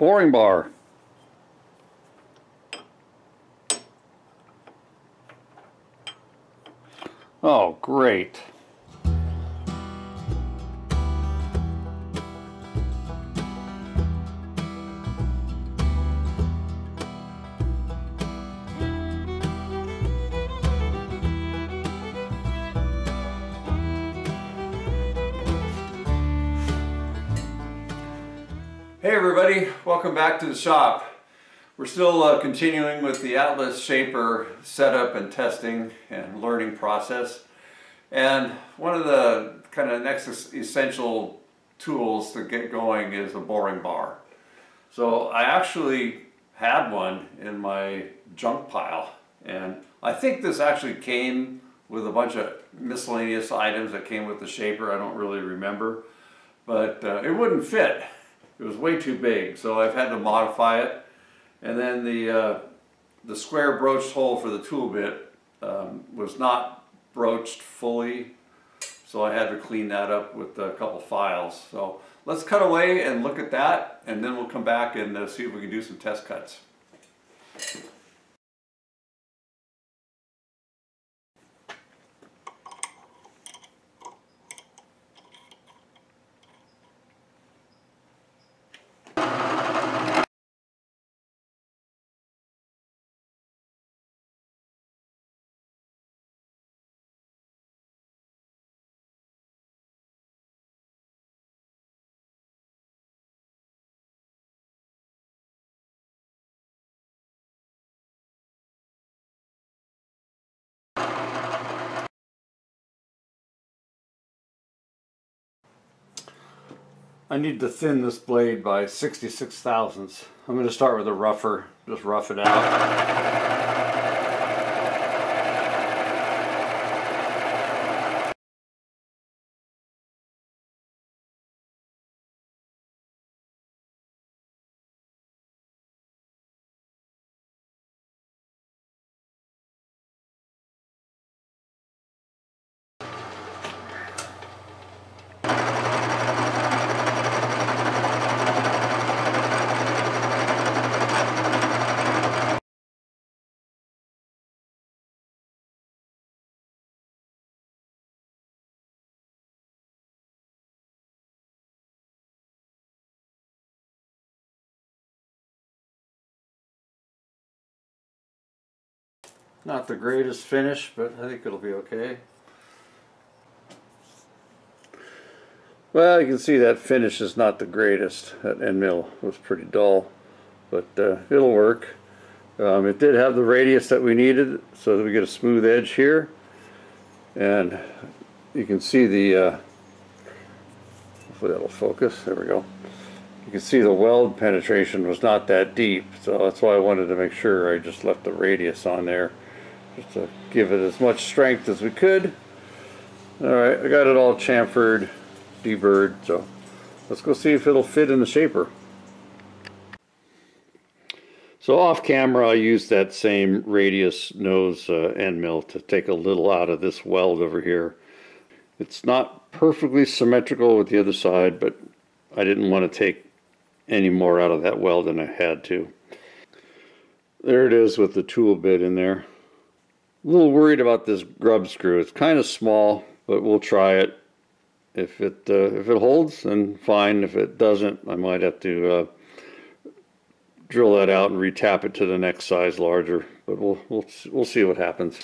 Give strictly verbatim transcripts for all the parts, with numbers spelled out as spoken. boring bar. Oh, great. Hey everybody, welcome back to the shop. We're still uh, continuing with the Atlas Shaper setup and testing and learning process. And one of the kind of next essential tools to get going is a boring bar. So I actually had one in my junk pile. And I think this actually came with a bunch of miscellaneous items that came with the Shaper. I don't really remember, but uh, it wouldn't fit. It was way too big, so I've had to modify it. And then the, uh, the square broached hole for the tool bit um, was not broached fully, so I had to clean that up with a couple files. So let's cut away and look at that, and then we'll come back and uh, see if we can do some test cuts. I need to thin this blade by sixty-six thousandths. I'm going to start with a rougher, just rough it out. Not the greatest finish, but I think it'll be okay. Well, you can see that finish is not the greatest. That end mill was pretty dull, but uh, it'll work. Um, it did have the radius that we needed, so that we get a smooth edge here. And you can see the, uh, hopefully that'll focus, there we go. You can see the weld penetration was not that deep, so that's why I wanted to make sure I just left the radius on there, just to give it as much strength as we could. Alright, I got it all chamfered, deburred, so let's go see if it'll fit in the Shaper. So off camera I used that same radius nose uh, end mill to take a little out of this weld over here. It's not perfectly symmetrical with the other side, but I didn't want to take any more out of that weld than I had to. There it is with the tool bit in there. A little worried about this grub screw. It's kind of small, but we'll try it. If it uh, if it holds, then fine. If it doesn't, I might have to uh, drill that out and retap it to the next size larger. But we'll we'll we'll see what happens.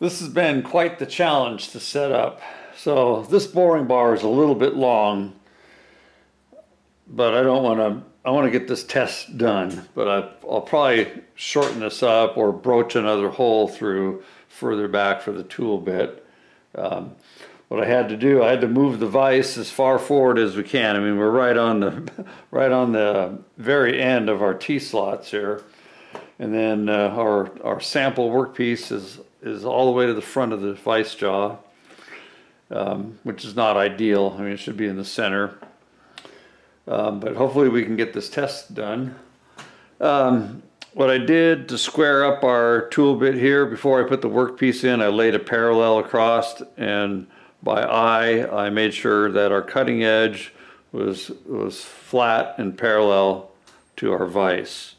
This has been quite the challenge to set up. So this boring bar is a little bit long, but I don't want to, I want to get this test done, but I, I'll probably shorten this up or broach another hole through further back for the tool bit. Um, what I had to do, I had to move the vise as far forward as we can. I mean, we're right on the, right on the very end of our T-slots here. And then uh, our, our sample workpiece is, is all the way to the front of the vise jaw, um, which is not ideal. I mean, it should be in the center. Um, but hopefully we can get this test done. Um, what I did to square up our tool bit here, before I put the workpiece in, I laid a parallel across, and by eye I made sure that our cutting edge was, was flat and parallel to our vise.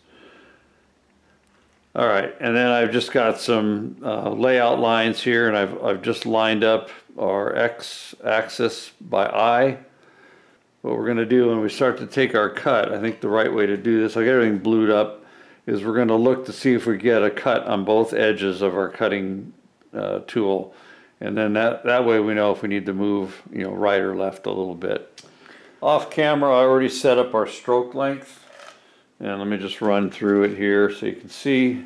All right, and then I've just got some uh, layout lines here, and I've, I've just lined up our x-axis by I. What we're going to do when we start to take our cut, I think the right way to do this, I got everything blued up, is we're going to look to see if we get a cut on both edges of our cutting uh, tool. And then that, that way we know if we need to move, you know, right or left a little bit. Off camera, I already set up our stroke length. And let me just run through it here so you can see.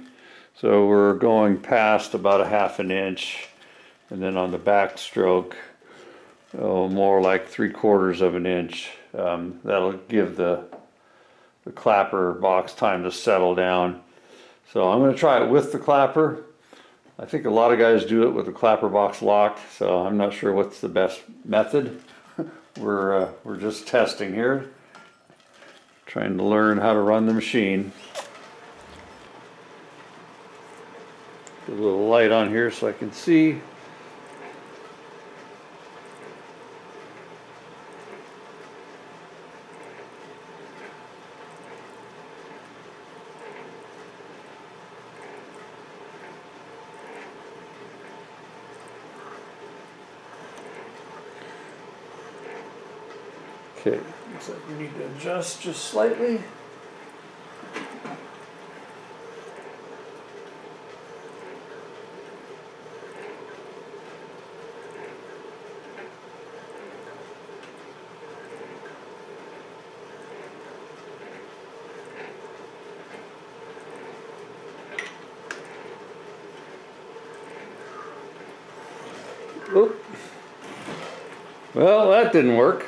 So we're going past about a half an inch. And then on the back stroke, oh, more like three quarters of an inch. Um, that'll give the, the clapper box time to settle down. So I'm going to try it with the clapper. I think a lot of guys do it with the clapper box locked, so I'm not sure what's the best method. We're, uh, we're just testing here, trying to learn how to run the machine. Get a little light on here so I can see. Okay, looks like we need to adjust just slightly. Oop. Well, that didn't work.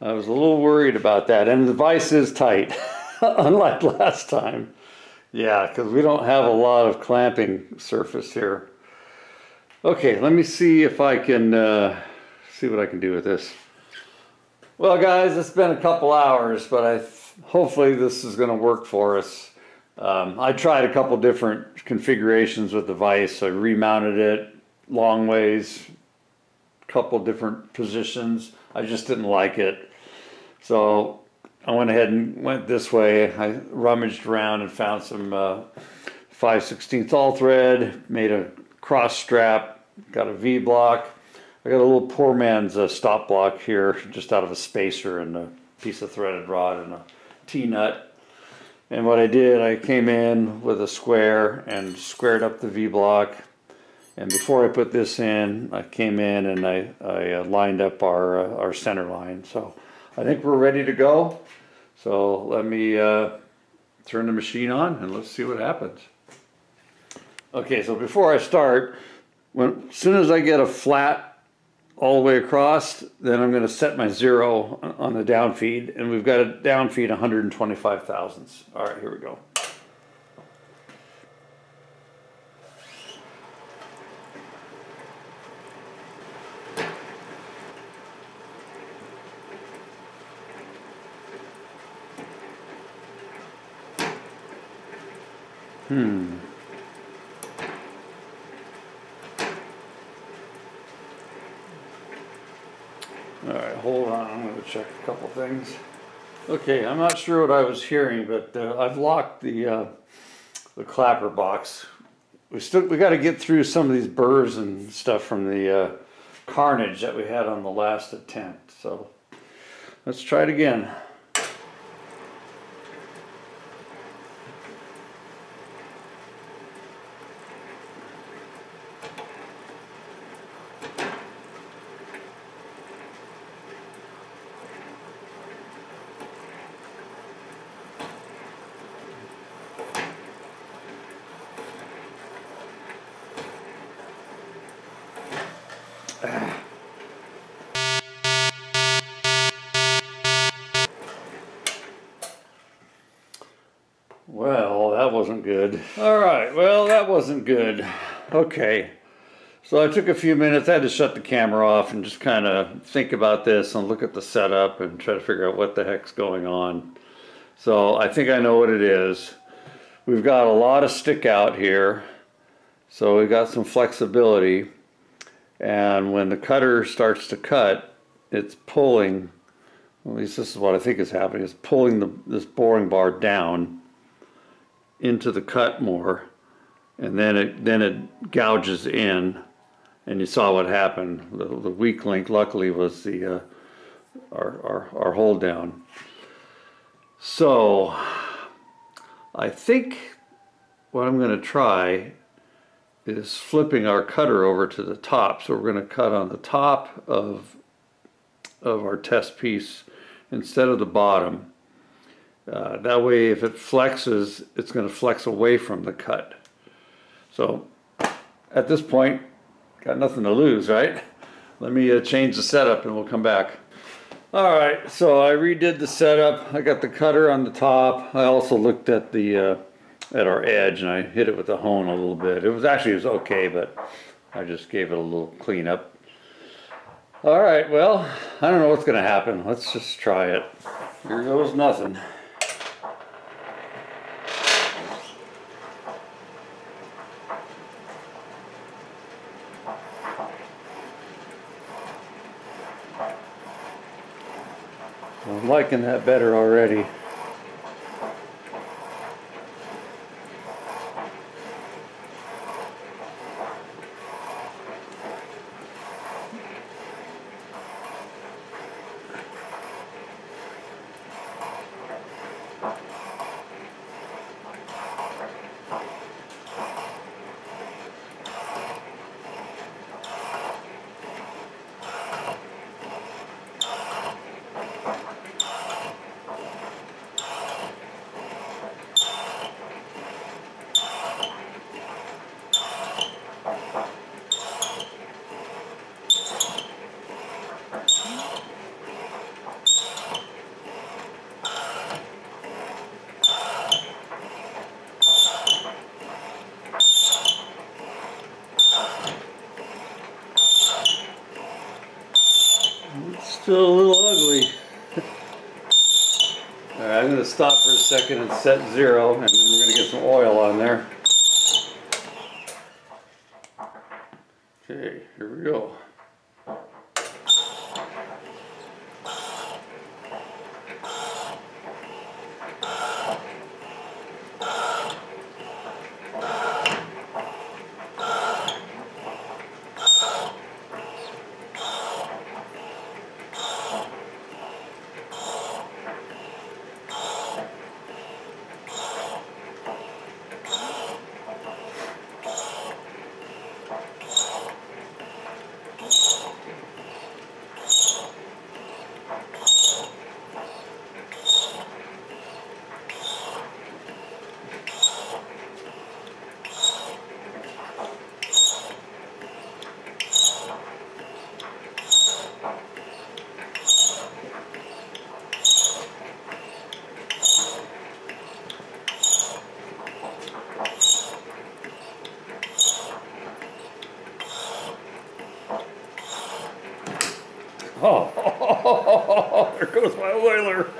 I was a little worried about that, and the vise is tight, unlike last time. Yeah, because we don't have a lot of clamping surface here. Okay, let me see if I can uh, see what I can do with this. Well, guys, it's been a couple hours, but I hopefully this is going to work for us. Um, I tried a couple different configurations with the vise. I remounted it long ways, a couple different positions. I just didn't like it. So I went ahead and went this way. I rummaged around and found some uh, five sixteenths all thread, made a cross strap, got a V block. I got a little poor man's uh, stop block here, just out of a spacer and a piece of threaded rod and a T-nut. And what I did, I came in with a square and squared up the V block. And before I put this in, I came in and I, I lined up our, uh, our center line. So I think we're ready to go. So let me uh, turn the machine on and let's see what happens. Okay, so before I start, when, as soon as I get a flat all the way across, then I'm going to set my zero on the down feed. And we've got a down feed one hundred twenty-five thousandths. All right, here we go. Hmm. Alright, hold on. I'm going to check a couple things. Okay, I'm not sure what I was hearing, but uh, I've locked the uh, the clapper box. We still we got to get through some of these burrs and stuff from the uh, carnage that we had on the last attempt. So let's try it again. Well, that wasn't good. All right, well, that wasn't good. Okay, so I took a few minutes. I had to shut the camera off and just kind of think about this and look at the setup and try to figure out what the heck's going on. So I think I know what it is. We've got a lot of stick out here, so we've got some flexibility. and when the cutter starts to cut, it's pulling, at least this is what I think is happening, it's pulling the, this boring bar down into the cut more, and then it then it gouges in, and you saw what happened. The, the weak link luckily was the uh, our, our, our hold down. So I think what I'm going to try is flipping our cutter over to the top. So we're going to cut on the top of, of our test piece instead of the bottom. Uh, that way if it flexes, it's going to flex away from the cut. So at this point, got nothing to lose, right? Let me uh, change the setup and we'll come back. All right, so I redid the setup. I got the cutter on the top. I also looked at the uh, at our edge, and I hit it with the hone a little bit. It was actually it was okay, but I just gave it a little cleanup. All right, well, I don't know what's gonna happen. Let's just try it. Here goes nothing. I'm liking that better already. Still a little ugly. All right, I'm going to stop for a second and set zero, and then we're going to get some oil on there. Okay, here we go. Oh, oh, oh, oh, oh, oh, there goes my oiler.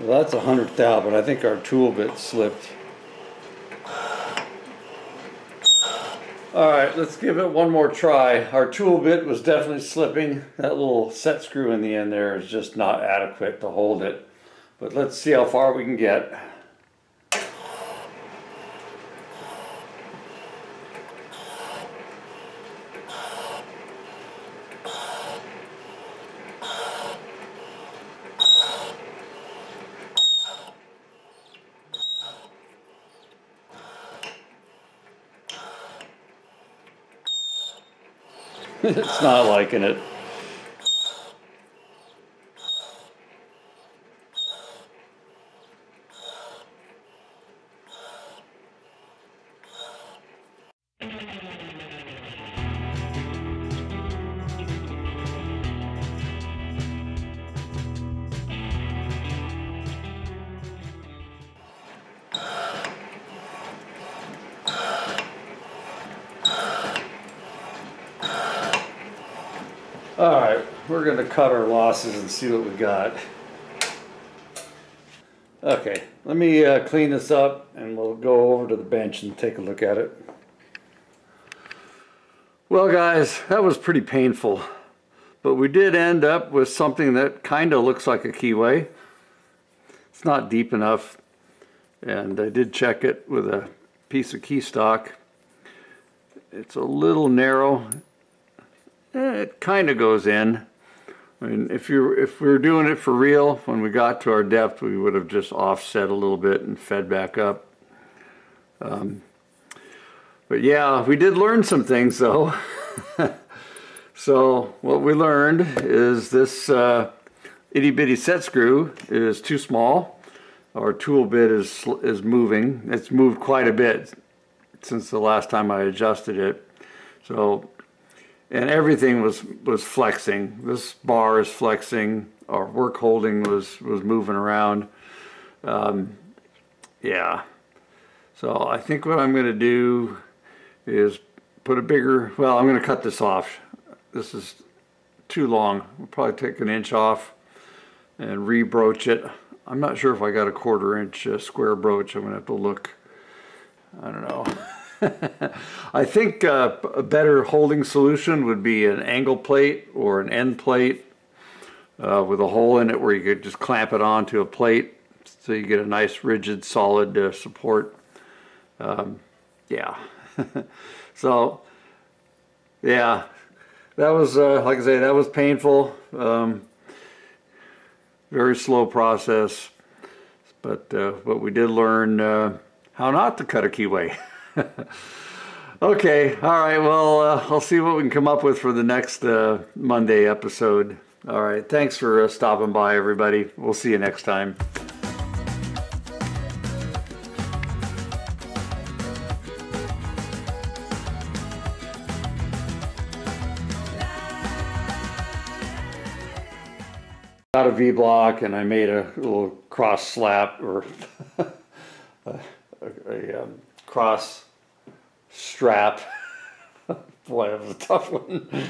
Well, that's a hundredth thou, but I think our tool bit slipped. Alright, let's give it one more try. Our tool bit was definitely slipping. That little set screw in the end there is just not adequate to hold it. But let's see how far we can get. It's not liking it. Alright, we're going to cut our losses and see what we got. Okay, let me uh, clean this up and we'll go over to the bench and take a look at it. Well guys, that was pretty painful. But we did end up with something that kind of looks like a keyway. It's not deep enough. And I did check it with a piece of keystock. It's a little narrow. It kind of goes in. I mean, if you if we were doing it for real, when we got to our depth, we would have just offset a little bit and fed back up. Um, but yeah, we did learn some things though. So what we learned is this uh, itty bitty set screw is too small. Our tool bit is is moving. It's moved quite a bit since the last time I adjusted it. So. And everything was was flexing. This bar is flexing. Our work holding was was moving around. Um, yeah. So I think what I'm going to do is put a bigger. Well, I'm going to cut this off. This is too long. We'll probably take an inch off and rebroach it. I'm not sure if I got a quarter inch uh, square broach. I'm going to have to look. I don't know. I think uh, a better holding solution would be an angle plate or an end plate uh, with a hole in it where you could just clamp it onto a plate so you get a nice rigid solid uh, support. Um, yeah. So yeah, that was uh, like I say, that was painful. Um, very slow process, but uh, but we did learn uh, how not to cut a keyway. Okay, alright, well, uh, I'll see what we can come up with for the next uh, Monday episode. Alright, thanks for uh, stopping by, everybody. We'll see you next time. Got a V-block, and I made a little cross slap, or a, a um, cross... strap. Boy, that was a tough one.